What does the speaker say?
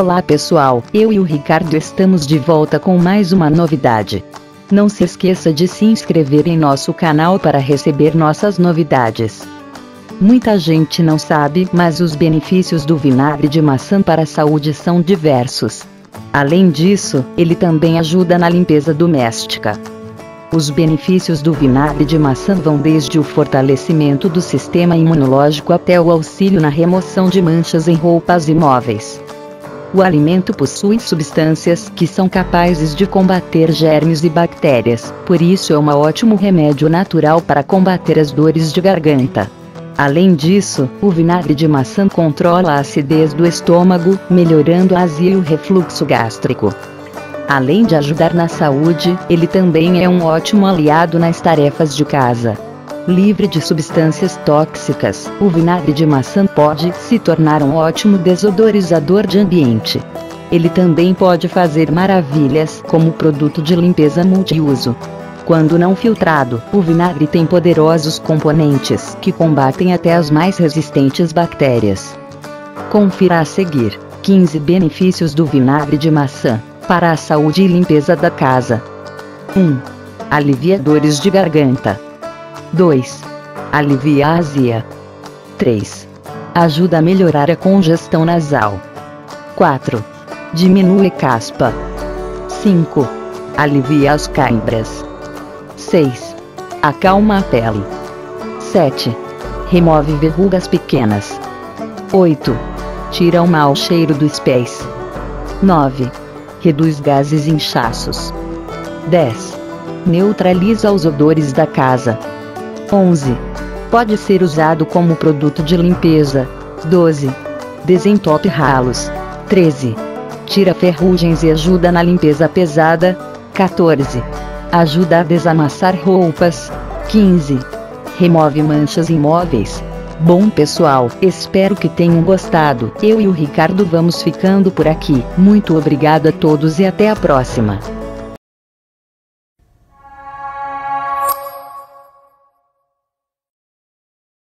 Olá pessoal, eu e o Ricardo estamos de volta com mais uma novidade. Não se esqueça de se inscrever em nosso canal para receber nossas novidades. Muita gente não sabe, mas os benefícios do vinagre de maçã para a saúde são diversos. Além disso, ele também ajuda na limpeza doméstica. Os benefícios do vinagre de maçã vão desde o fortalecimento do sistema imunológico até o auxílio na remoção de manchas em roupas e móveis. O alimento possui substâncias que são capazes de combater germes e bactérias, por isso é um ótimo remédio natural para combater as dores de garganta. Além disso, o vinagre de maçã controla a acidez do estômago, melhorando a azia e o refluxo gástrico. Além de ajudar na saúde, ele também é um ótimo aliado nas tarefas de casa. Livre de substâncias tóxicas, o vinagre de maçã pode se tornar um ótimo desodorizador de ambiente. Ele também pode fazer maravilhas como produto de limpeza multiuso. Quando não filtrado, o vinagre tem poderosos componentes que combatem até as mais resistentes bactérias. Confira a seguir, 15 benefícios do vinagre de maçã para a saúde e limpeza da casa. 1. Alivia dores de garganta. 2. Alivia a azia. 3. Ajuda a melhorar a congestão nasal. 4. Diminui caspa. 5. Alivia as câimbras. 6. Acalma a pele. 7. Remove verrugas pequenas. 8. Tira o mau cheiro dos pés. 9. Reduz gases e inchaços. 10. Neutraliza os odores da casa. 11. Pode ser usado como produto de limpeza. 12. Desentope ralos. 13. Tira ferrugens e ajuda na limpeza pesada. 14. Ajuda a desamassar roupas. 15. Remove manchas em móveis. Bom pessoal, espero que tenham gostado. Eu e o Ricardo vamos ficando por aqui. Muito obrigado a todos e até a próxima.